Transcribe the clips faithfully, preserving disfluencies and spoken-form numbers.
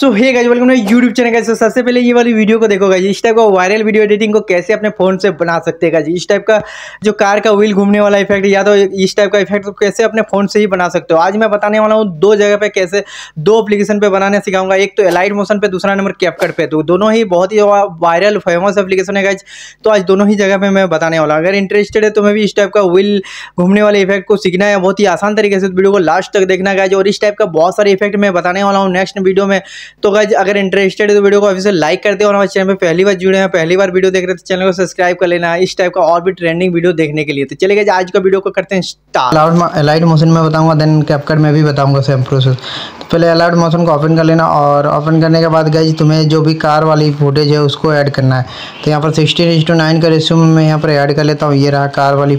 So hey guys welcome to YouTube channel guys. तो सबसे पहले ये वाली वीडियो को देखो गाइस, इस टाइप का वायरल वीडियो एडिटिंग को कैसे अपने फोन से बना सकते हैं गाइस। इस टाइप का जो कार का व्हील घूमने वाला इफेक्ट या तो इस टाइप का इफेक्ट तो कैसे अपने फोन से ही बना सकते हो। आज मैं बताने वाला हूँ दो जगह पे, कैसे दो एप्लीकेशन पे बनाने सिखाऊंगा। एक तो एलाइट मोशन पे, दूसरा नंबर कैपकट पे। तो दोनों ही बहुत ही वायरल फेमस एप्लीकेशन है गाइस। तो आज दोनों ही जगह पे मैं बताने वाला हूँ। अगर इंटरेस्टेड है तो मैं भी इस टाइप का व्हील घूमने वाले इफेक्ट को सीखना है बहुत ही आसान तरीके से, वीडियो को लास्ट तक देखना गाइस। और इस टाइप का बहुत सारे इफेक्ट मैं बताने वाला हूँ नेक्स्ट वीडियो में। तो गाइज अगर इंटरेस्टेड है तो वीडियो को अभी से लाइक करते हो, और हमारे चैनल पे पहली बार जुड़े हैं, पहली बार वीडियो देख रहे हैं तो चैनल को सब्सक्राइब कर लेना इस टाइप का और भी ट्रेंडिंग वीडियो देखने के लिए। तो चलिए गाइज आज का वीडियो को करते हैं स्टार्ट। एलाइट मोशन में बताऊंगा, देन कैपकट में भी बताऊंगा सेम प्रोसेस। तो पहले एलाइट मोशन को ओपन कर लेना, और ओपन करने के बाद गाइज तुम्हें जो भी कार वाली फुटेज है उसको ऐड करना है। तो यहाँ पर सिक्सटीन इंस टू नाइन का रेशियो में यहाँ पर ऐड कर लेता हूँ। ये रहा कार वाली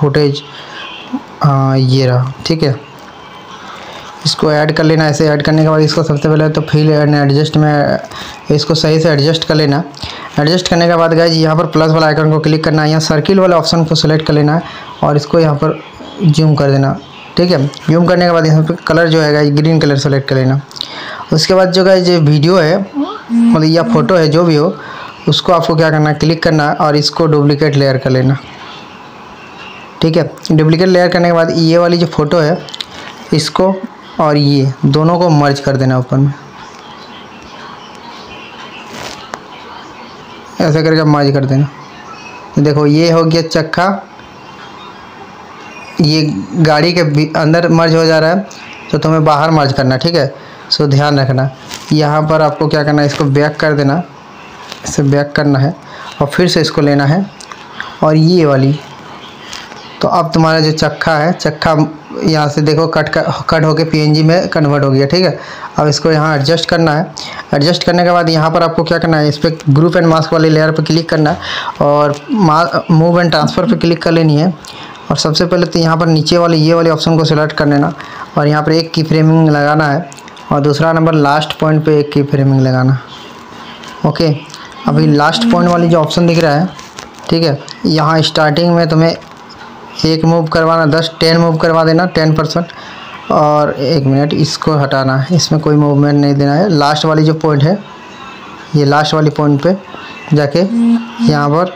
फुटेज, ये रहा, ठीक है। इसको ऐड कर लेना। ऐसे ऐड करने के बाद इसको सबसे पहले तो फिल एंड एडजस्ट में इसको सही से एडजस्ट कर लेना। एडजस्ट करने के बाद गाइज यहाँ पर प्लस वाला आइकन को क्लिक करना है, यहाँ सर्किल वाला ऑप्शन को सेलेक्ट कर लेना है और इसको यहाँ पर जूम कर देना, ठीक है। जूम करने के बाद यहाँ पर कलर जो है गाइज ग्रीन कलर सेलेक्ट कर लेना। उसके बाद जो गाइज वीडियो है मतलब या फोटो है जो भी हो, उसको आपको क्या करना है, क्लिक करना है और इसको डुप्लिकेट लेयर कर लेना, ठीक है। डुप्लिकेट लेयर करने के बाद ये वाली जो फ़ोटो है इसको और ये दोनों को मर्ज कर देना ऊपर में, ऐसे करके मर्ज कर देना। देखो ये हो गया चक्का, ये गाड़ी के अंदर मर्ज हो जा रहा है, तो तुम्हें बाहर मर्ज करना, ठीक है। सो ध्यान रखना, यहाँ पर आपको क्या करना है, इसको बैक कर देना, इसे बैक करना है और फिर से इसको लेना है और ये वाली। तो अब तुम्हारा जो चक्का है, चक्का यहाँ से देखो कट कट होके पीएनजी में कन्वर्ट हो गया, ठीक है। अब इसको यहाँ एडजस्ट करना है। एडजस्ट करने के बाद यहाँ पर आपको क्या करना है, इस पर ग्रुप एंड मास्क वाले लेयर पर क्लिक करना है और मूव एंड ट्रांसफ़र पर क्लिक कर लेनी है। और सबसे पहले तो यहाँ पर नीचे वाले ये वाले ऑप्शन को सिलेक्ट कर लेना और यहाँ पर एक की फ्रेमिंग लगाना है, और दूसरा नंबर लास्ट पॉइंट पर एक की फ्रेमिंग लगाना, ओके। अभी लास्ट पॉइंट वाली जो ऑप्शन दिख रहा है, ठीक है, यहाँ स्टार्टिंग में तुम्हें एक मूव करवाना, दस टेन मूव करवा देना, टेन परसेंट और एक मिनट इसको हटाना है, इसमें कोई मूवमेंट नहीं देना है। लास्ट वाली जो पॉइंट है, ये लास्ट वाली पॉइंट पे जाके यहाँ पर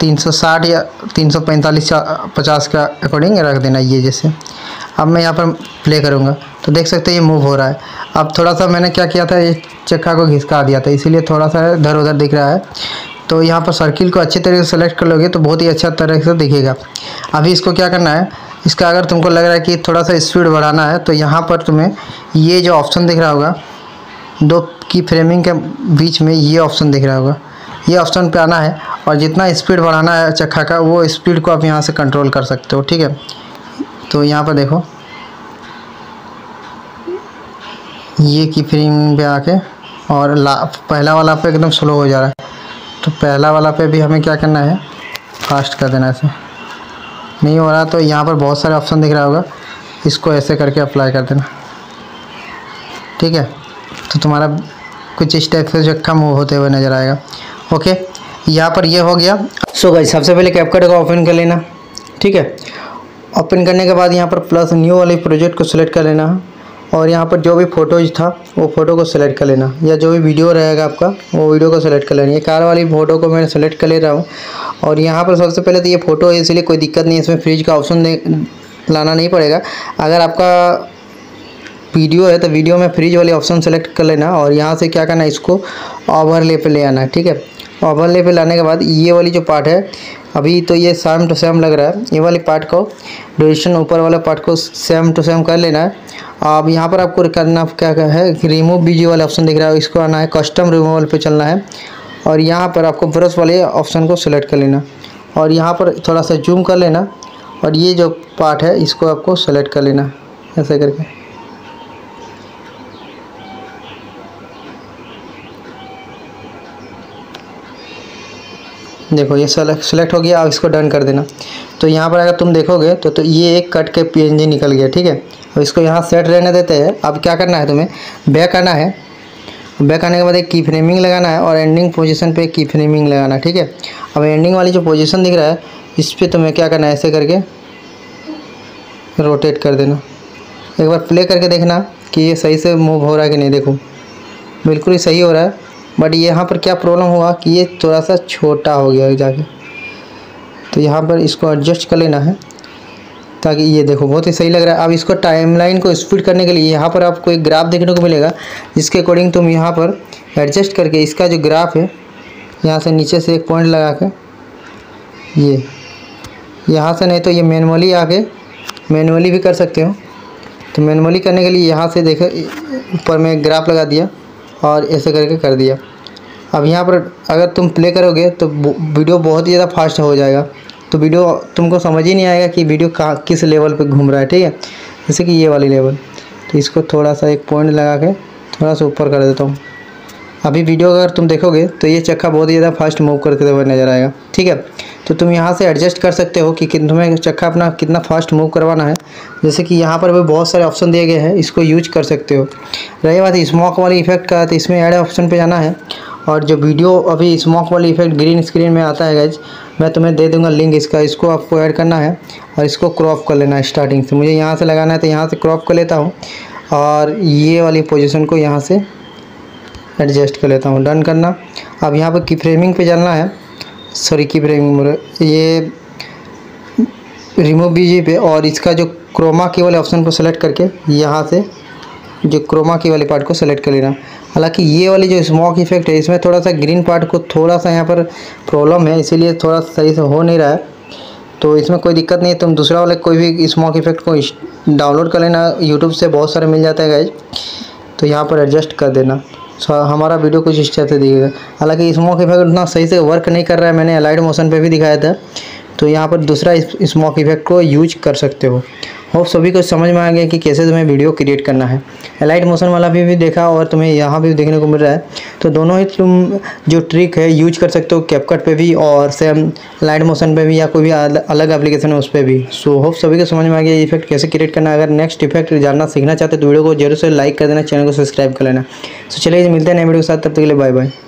तीन सौ साठ या तीन सौ पैंतालीस पचास का अकॉर्डिंग रख देना, ये जैसे। अब मैं यहाँ पर प्ले करूँगा तो देख सकते हैं ये मूव हो रहा है। अब थोड़ा सा मैंने क्या किया था, ये चक्का को घिसका दिया था, इसीलिए थोड़ा सा इधर उधर दिख रहा है। तो यहाँ पर सर्किल को अच्छे तरीके से सेलेक्ट कर लोगे तो बहुत ही अच्छा तरह से दिखेगा। अभी इसको क्या करना है, इसका अगर तुमको लग रहा है कि थोड़ा सा स्पीड बढ़ाना है तो यहाँ पर तुम्हें ये जो ऑप्शन दिख रहा होगा, दो की फ्रेमिंग के बीच में ये ऑप्शन दिख रहा होगा, ये ऑप्शन पे आना है और जितना स्पीड बढ़ाना है चक्का का वो स्पीड को आप यहाँ से कंट्रोल कर सकते हो, ठीक है। तो यहाँ पर देखो ये की फ्रेमिंग पर आके और पहला वाला पे एकदम स्लो हो जा रहा है, तो पहला वाला पे भी हमें क्या करना है, फास्ट कर देना। ऐसे नहीं हो रहा तो यहाँ पर बहुत सारे ऑप्शन दिख रहा होगा, इसको ऐसे करके अप्लाई कर देना, ठीक है। तो तुम्हारा कुछ इस टाइप से चक्का मूव होते हुए नज़र आएगा, ओके। यहाँ पर ये यह हो गया। सो गाइस सबसे पहले कैपकट को ओपन कर लेना, ठीक है। ओपन करने के बाद यहाँ पर प्लस न्यू वाले प्रोजेक्ट को सिलेक्ट कर लेना और यहाँ पर जो भी फोटोज था वो फ़ोटो को सिलेक्ट कर लेना, या जो भी वीडियो रहेगा आपका वो वीडियो को सिलेक्ट कर लेना। ये कार वाली फ़ोटो को मैं सिलेक्ट कर ले रहा हूँ और यहाँ पर सबसे पहले तो ये फ़ोटो है इसलिए कोई दिक्कत नहीं, इसमें फ्रिज का ऑप्शन लाना नहीं पड़ेगा। अगर आपका वीडियो है तो वीडियो में फ्रिज वाले ऑप्शन सेलेक्ट कर लेना और यहाँ से क्या करना है, इसको ओवरले पर ले आना है, ठीक है। ओवरले पर लाने के बाद ये वाली जो पार्ट है, अभी तो ये सेम टू सेम लग रहा है, ये वाले पार्ट को ड्यूरेशन ऊपर वाला पार्ट को सेम टू सेम कर लेना है। अब यहाँ पर आपको करना क्या क्या है कि रिमूव बीजी वाला ऑप्शन दिख रहा है, इसको आना है, कस्टम रिमूवल पे चलना है और यहाँ पर आपको ब्रश वाले ऑप्शन को सिलेक्ट कर लेना और यहाँ पर थोड़ा सा जूम कर लेना और ये जो पार्ट है इसको आपको सेलेक्ट कर लेना, ऐसे करके, देखो ये सेलेक्ट सेलेक्ट हो गया। अब इसको डन कर देना। तो यहाँ पर अगर तुम देखोगे तो तो ये एक कट के पीएनजी निकल गया, ठीक है। अब इसको यहाँ सेट रहने देते हैं। अब क्या करना है, तुम्हें बैक आना है, बैक आने के बाद एक की फ्रेमिंग लगाना है और एंडिंग पोजीशन पे की फ्रेमिंग लगाना है, ठीक है। अब एंडिंग वाली जो पोजीशन दिख रहा है इस पर तुम्हें क्या करना है, ऐसे करके रोटेट कर देना। एक बार प्ले करके देखना कि ये सही से मूव हो रहा है कि नहीं। देखो बिल्कुल ही सही हो रहा है। बट यहाँ पर क्या प्रॉब्लम हुआ कि ये थोड़ा सा छोटा हो गया जाके, तो यहाँ पर इसको एडजस्ट कर लेना है ताकि ये देखो बहुत ही सही लग रहा है। अब इसको टाइमलाइन को स्पीड करने के लिए यहाँ पर आपको एक ग्राफ देखने को मिलेगा, जिसके अकॉर्डिंग तुम यहाँ पर एडजस्ट करके इसका जो ग्राफ है यहाँ से नीचे से एक पॉइंट लगा के ये यहाँ से, नहीं तो ये मैनुअली आके मैनुअली भी कर सकते हो। तो मैनुअली करने के लिए यहाँ से देखे ऊपर में ग्राफ लगा दिया और ऐसे करके कर दिया। अब यहाँ पर अगर तुम प्ले करोगे तो वीडियो बहुत ही ज़्यादा फास्ट हो जाएगा, तो वीडियो तुमको समझ ही नहीं आएगा कि वीडियो कहाँ किस लेवल पे घूम रहा है। ठीक है, जैसे कि ये वाली लेवल, तो इसको थोड़ा सा एक पॉइंट लगा के थोड़ा सा ऊपर कर देता हूँ। अभी वीडियो अगर तुम देखोगे तो ये चक्का बहुत ही ज़्यादा फास्ट मूव करते हुए नज़र आएगा। ठीक है, तो तुम यहाँ से एडजस्ट कर सकते हो कि तुम्हें चक्का अपना कितना फास्ट मूव करवाना है। जैसे कि यहाँ पर भी बहुत सारे ऑप्शन दिए गए हैं, इसको यूज कर सकते हो। रही बात स्मोक वाली इफेक्ट का, तो इसमें ऐड ऑप्शन पे जाना है, और जो वीडियो अभी स्मोक वाली इफेक्ट ग्रीन स्क्रीन में आता है गाइज, मैं तुम्हें दे दूँगा लिंक इसका, इसको आपको ऐड करना है और इसको क्रॉप कर लेना है। स्टार्टिंग से मुझे यहाँ से लगाना है तो यहाँ से क्रॉप कर लेता हूँ और ये वाली पोजिशन को यहाँ से एडजस्ट कर लेता हूँ। डन करना। अब यहाँ पर की फ्रेमिंग पे जाना है, सॉरी की फ्रेमिंग ये रिमूव बीजी पे, और इसका जो क्रोमा की वाले ऑप्शन को सेलेक्ट करके यहाँ से जो क्रोमा की वाले पार्ट को सेलेक्ट कर लेना। हालांकि ये वाली जो स्मोक इफेक्ट है इसमें थोड़ा सा ग्रीन पार्ट को थोड़ा सा यहाँ पर प्रॉब्लम है, इसीलिए थोड़ा सही से हो नहीं रहा है, तो इसमें कोई दिक्कत नहीं है। तुम दूसरा वाला कोई भी स्मोक इफेक्ट को डाउनलोड कर लेना, यूट्यूब से बहुत सारे मिल जाते हैं गाइज, तो यहाँ पर एडजस्ट कर देना। सो so, हमारा वीडियो कुछ इस टाइप से दिखेगा। हालांकि स्मोक इफेक्ट उतना सही से वर्क नहीं कर रहा है, मैंने अलाइट मोशन पे भी दिखाया था, तो यहाँ पर दूसरा स्मोक इफेक्ट को यूज कर सकते हो। होप सभी को समझ में आ गया कि कैसे तुम्हें वीडियो क्रिएट करना है। अलाइट मोशन वाला भी भी देखा और तुम्हें यहाँ भी देखने को मिल रहा है, तो दोनों ही तुम जो ट्रिक है यूज कर सकते हो, कैपकट पे भी और सेम अलाइट मोशन पे भी, या कोई भी अलग एप्लीकेशन है उस पर भी। सो होप सभी को समझ में आ गया इफेक्ट कैसे क्रिएट करना है। अगर नेक्स्ट इफेक्ट जानना सीखना चाहते हो तो वीडियो को जरूर से लाइक कर देना, चैनल को सब्सक्राइब कर लेना। सो चलिए मिलते हैं नए वीडियो के साथ, तब तक के लिए बाय बाय।